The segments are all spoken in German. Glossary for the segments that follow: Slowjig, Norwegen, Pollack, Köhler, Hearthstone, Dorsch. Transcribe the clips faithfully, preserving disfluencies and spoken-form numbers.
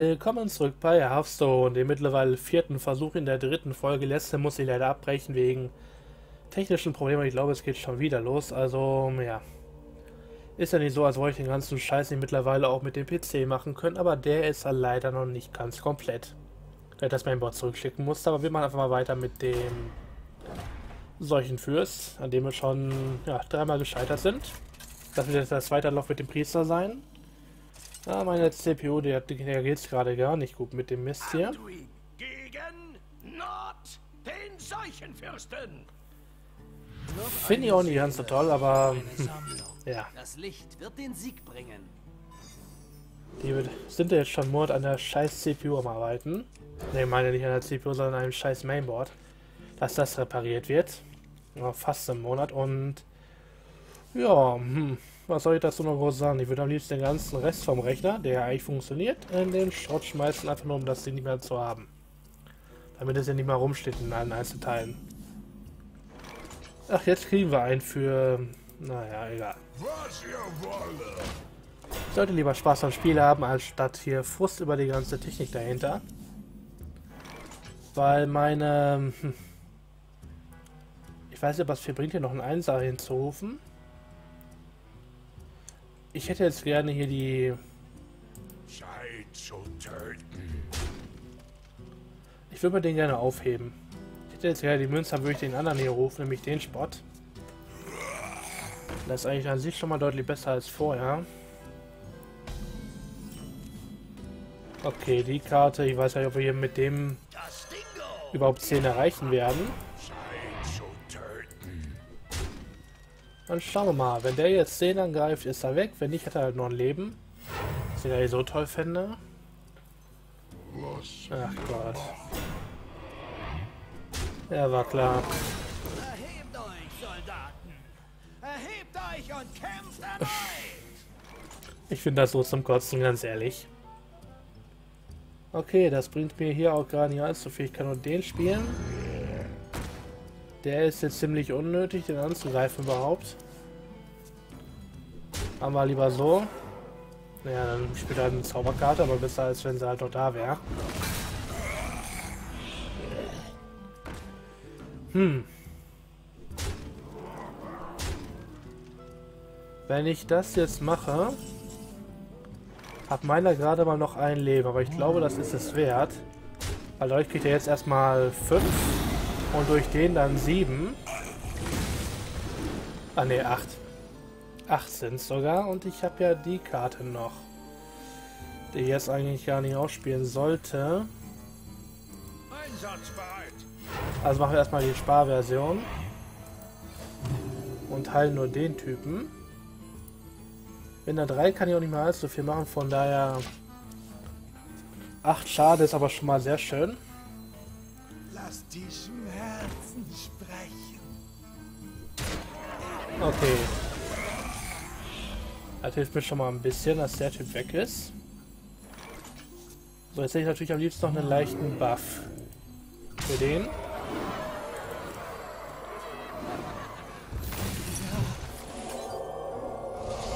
Willkommen zurück bei Hearthstone, dem mittlerweile vierten Versuch in der dritten Folge. Letzte muss ich leider abbrechen wegen technischen Problemen. Ich glaube, es geht schon wieder los. Also, ja. Ist ja nicht so, als wollte ich den ganzen Scheiß nicht mittlerweile auch mit dem P C machen können, aber der ist ja leider noch nicht ganz komplett. Da ich das Mainboard zurückschicken musste, aber wir machen einfach mal weiter mit dem solchen Fürst, an dem wir schon ja, dreimal gescheitert sind. Das wird jetzt das zweite Loch mit dem Priester sein. Ah, meine C P U, der, der geht's gerade gar nicht gut mit dem Mist hier. Gegen Nord, den Seuchenfürsten. Finde ich auch nicht ganz so toll, aber hm, ja. Das Licht wird den Sieg bringen. Die sind ja jetzt schon Mord an der scheiß C P U am Arbeiten. Ne, meine nicht an der C P U, sondern an einem scheiß Mainboard. Dass das repariert wird. Ja, fast im Monat und ja, hm. Was soll ich dazu noch groß sagen? Ich würde am liebsten den ganzen Rest vom Rechner, der eigentlich funktioniert, in den Schrott schmeißen, einfach nur um das Ding nicht mehr zu haben. Damit es ja nicht mehr rumsteht in allen einzelnen Teilen. Ach, jetzt kriegen wir einen für... naja, egal. Ich sollte lieber Spaß am Spiel haben, als statt hier Frust über die ganze Technik dahinter. Weil meine... ich weiß nicht, was viel bringt, hier noch einen Einser hinzurufen. Ich hätte jetzt gerne hier die... Zeit zu töten. Ich würde mir den gerne aufheben. Ich hätte jetzt gerne die Münze, würde ich den anderen hier rufen, nämlich den Spot. Das ist eigentlich an sich schon mal deutlich besser als vorher. Okay, die Karte, ich weiß nicht, ob wir hier mit dem überhaupt zehn erreichen werden. Dann schauen wir mal, wenn der jetzt zehn angreift, ist er weg, wenn nicht, hat er halt noch ein Leben. Was ich ja so toll fände. Ach Gott. Ja, war klar. Erhebt euch, Soldaten! Erhebt euch und kämpft erneut! Ich finde das so zum Kotzen, ganz ehrlich. Okay, das bringt mir hier auch gerade nicht allzu viel. Ich kann nur den spielen. Der ist jetzt ziemlich unnötig, den anzugreifen überhaupt. Haben wir lieber so. Naja, dann spielt er eine Zauberkarte, aber besser als wenn sie halt noch da wäre. Hm. Wenn ich das jetzt mache, hat meiner gerade mal noch ein Leben, aber ich glaube, das ist es wert. Weil dadurch kriegt er jetzt erstmal fünf. Und durch den dann sieben. Ah ne, acht. acht sind es sogar. Und ich habe ja die Karte noch. Die ich jetzt eigentlich gar nicht ausspielen sollte. Also machen wir erstmal die Sparversion. Und heilen nur den Typen. Wenn da drei kann ich auch nicht mehr allzu viel machen. Von daher... acht Schade ist aber schon mal sehr schön. Lass die Schmerzen sprechen. Okay. Das hilft mir schon mal ein bisschen, dass der Typ weg ist. So, jetzt hätte ich natürlich am liebsten noch einen leichten Buff. Für den.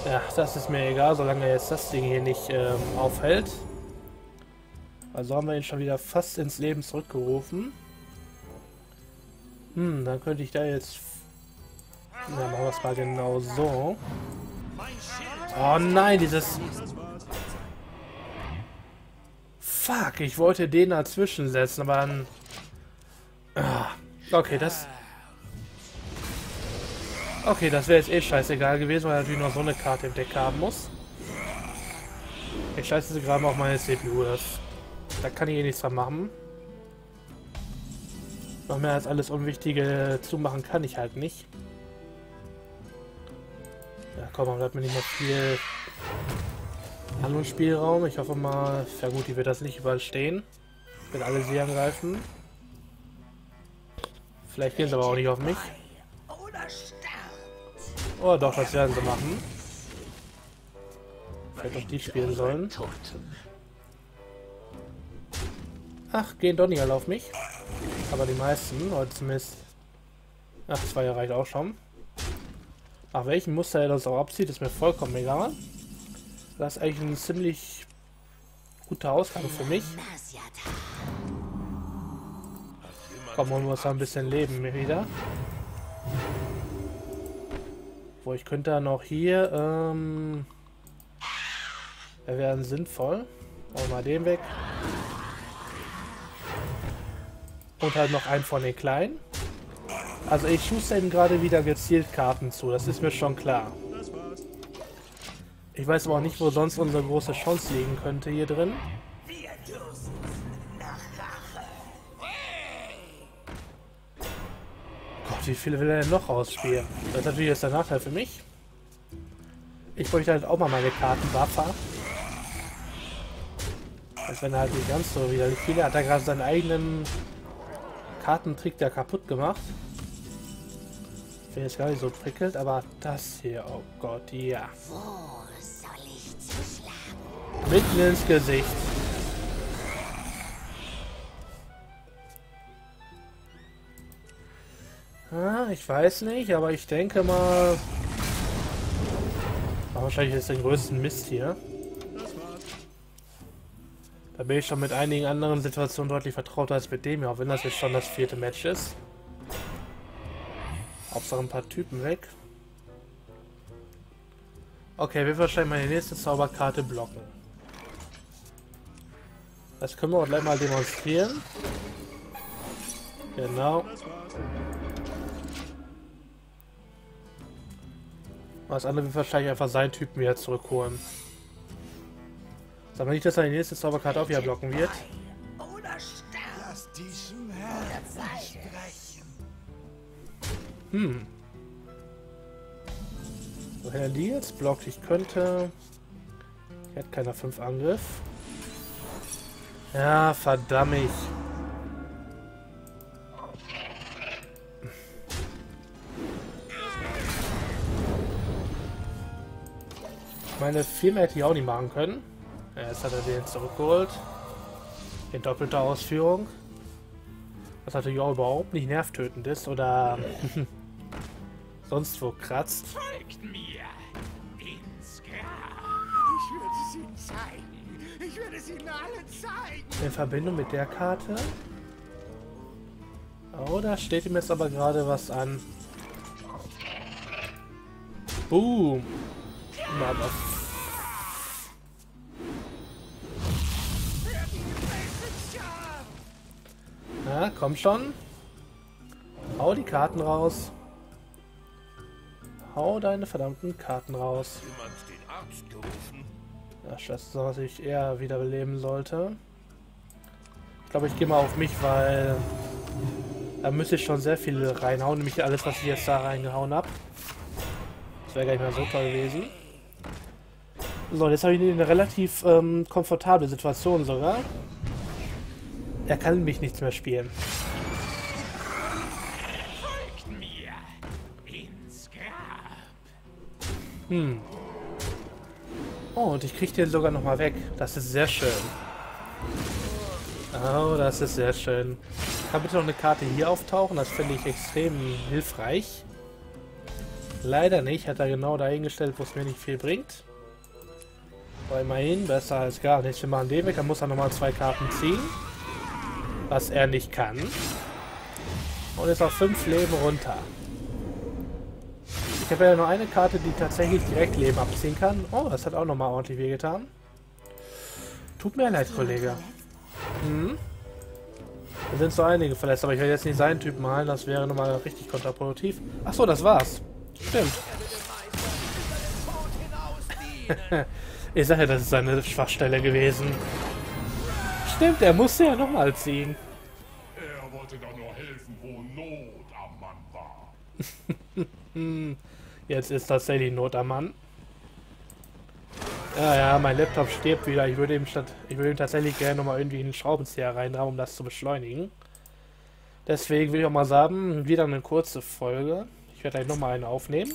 Ja, das ist mir egal, solange er jetzt das Ding hier nicht ähm, aufhält. Also haben wir ihn schon wieder fast ins Leben zurückgerufen. Hm, dann könnte ich da jetzt... ja, machen wir es mal genau so. Oh nein, dieses... Fuck, ich wollte den dazwischen setzen, aber dann... Ah, okay, das... Okay, das wäre jetzt eh scheißegal gewesen, weil er natürlich noch so eine Karte im Deck haben muss. Ich scheiße sie gerade mal auf meine C P U, das... da kann ich eh nichts dran machen. Noch mehr als alles Unwichtige zumachen kann ich halt nicht. Ja komm, man bleibt mir nicht mehr viel Handlungsspielraum. Ich hoffe mal, ja gut, die wird das nicht überstehen. Wenn alle sie angreifen. Vielleicht gehen sie aber auch nicht auf mich. Oh doch, das werden sie machen. Vielleicht auch die spielen sollen. Ach, gehen doch nicht alle auf mich. Aber die meisten, oder zumindest... ach, zwei reicht auch schon. Nach welchem Muster er das auch abzieht, ist mir vollkommen egal. Das ist eigentlich ein ziemlich gute Ausgabe für mich. Komm, holen wir uns da ein bisschen Leben wieder. Wo ich könnte dann auch hier, ähm... wir wären sinnvoll. Auch mal den weg. Und halt noch einen von den Kleinen. Also ich schieße ihm gerade wieder gezielt Karten zu, das ist mir schon klar. Ich weiß aber auch nicht, wo sonst unsere große Chance liegen könnte hier drin. Gott, wie viele will er denn noch ausspielen? Das ist natürlich jetzt der Nachteil für mich. Ich bräuchte halt auch mal meine Kartenwaffe. Als wenn er halt nicht ganz so widerlich viele hat, er gerade seinen eigenen Kartentrick da kaputt gemacht. Ich bin jetzt gar nicht so prickelt, aber das hier, oh Gott, ja. Wo soll ich zuschlagen? Mitten ins Gesicht. Ah, ich weiß nicht, aber ich denke mal... War wahrscheinlich jetzt den größten Mist hier. Da bin ich schon mit einigen anderen Situationen deutlich vertrauter als mit dem hier, auch wenn das jetzt schon das vierte Match ist. Hauptsache ein paar Typen weg. Okay, wir wahrscheinlich meine nächste Zauberkarte blocken. Das können wir auch gleich mal demonstrieren. Genau. Das andere wird wahrscheinlich einfach seinen Typen wieder zurückholen. Sag mal nicht, dass er die nächste Zauberkarte auch wieder blocken wird. Hm. Woher die jetzt blockt? Ich könnte... Ich hätte keiner fünf Angriff. Ja, verdammt. Ich meine, viel mehr hätte ich auch nicht machen können. Ja, jetzt hat er den zurückgeholt. In doppelter Ausführung. Was natürlich auch überhaupt nicht nervtötend ist oder... sonst wo kratzt. Folgt mir ins Grab. Ich würde sie zeigen. Ich würde sie ihnen alle zeigen. In Verbindung mit der Karte. Oh, da steht ihm jetzt aber gerade was an. Boom. Mama. Na, komm schon. Hau die Karten raus. Hau deine verdammten Karten raus. Das ist das, was ich eher wiederbeleben sollte. Ich glaube, ich gehe mal auf mich, weil da müsste ich schon sehr viel reinhauen. Nämlich alles, was ich jetzt da reingehauen habe. Das wäre gar nicht mehr so toll gewesen. So, jetzt habe ich eine relativ ähm, komfortable Situation sogar. Er kann mich nichts mehr spielen. Hm. Oh, und ich kriege den sogar noch mal weg. Das ist sehr schön. Oh, das ist sehr schön. Kann bitte noch eine Karte hier auftauchen? Das finde ich extrem hilfreich. Leider nicht. Hat er genau dahingestellt, wo es mir nicht viel bringt. Aber immerhin besser als gar nichts. Wir machen den weg. Dann muss er noch mal zwei Karten ziehen. Was er nicht kann. Und ist auf fünf Leben runter. Ich habe ja nur eine Karte, die tatsächlich direkt Leben abziehen kann. Oh, das hat auch nochmal ordentlich weh getan. Tut mir leid, Kollege. Hm? Da sind so einige verletzt, aber ich werde jetzt nicht seinen Typen heilen. Das wäre nochmal richtig kontraproduktiv. Achso, das war's. Stimmt. Ich sage ja, das ist seine Schwachstelle gewesen. Stimmt, er musste ja nochmal ziehen. Er wollte doch nur helfen, wo Not am Mann war. Jetzt ist tatsächlich Not am Mann. Ja, ja, mein Laptop stirbt wieder. Ich würde ihm statt, ich würde ihm tatsächlich gerne nochmal irgendwie einen Schraubenzieher reinrahmen, um das zu beschleunigen. Deswegen will ich auch mal sagen, wieder eine kurze Folge. Ich werde gleich nochmal eine aufnehmen.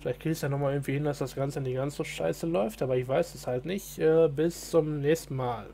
Vielleicht kriege ich es ja nochmal irgendwie hin, dass das Ganze nicht ganz so scheiße läuft, aber ich weiß es halt nicht. Bis zum nächsten Mal.